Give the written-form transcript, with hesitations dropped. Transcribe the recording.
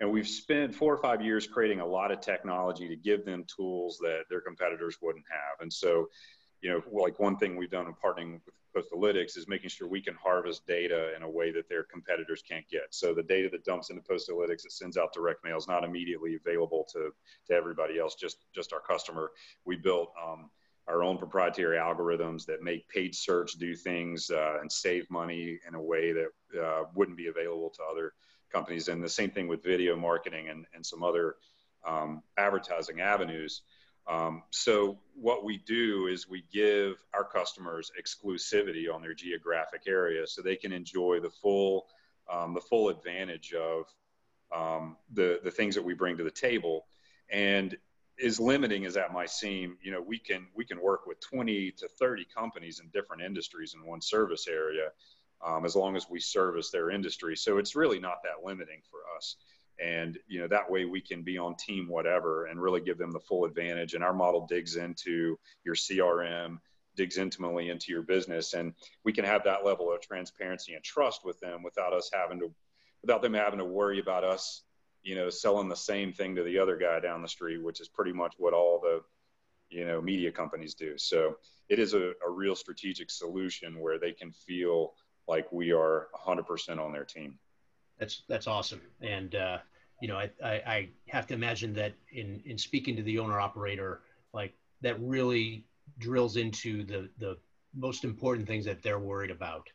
And we've spent 4 or 5 years creating a lot of technology to give them tools that their competitors wouldn't have. And so, you know, like one thing we've done in partnering with Postalytics is making sure we can harvest data in a way that their competitors can't get. So the data that dumps into Postalytics, it sends out direct mail, is not immediately available to everybody else, just our customer. We built our own proprietary algorithms that make paid search do things and save money in a way that wouldn't be available to other companies. And the same thing with video marketing and some other advertising avenues. So what we do is we give our customers exclusivity on their geographic area so they can enjoy the full advantage of the things that we bring to the table. And as limiting as that might seem, you know, we can work with 20 to 30 companies in different industries in one service area, as long as we service their industry. So it's really not that limiting for us. And, you know, that way we can be on team whatever and really give them the full advantage. And our model digs into your CRM, digs intimately into your business. And we can have that level of transparency and trust with them without them having to worry about us, you know, selling the same thing to the other guy down the street, which is pretty much what all the, you know, media companies do. So it is a real strategic solution where they can feel like we are 100% on their team. That's awesome. And, you know, I have to imagine that in speaking to the owner operator, like that really drills into the most important things that they're worried about.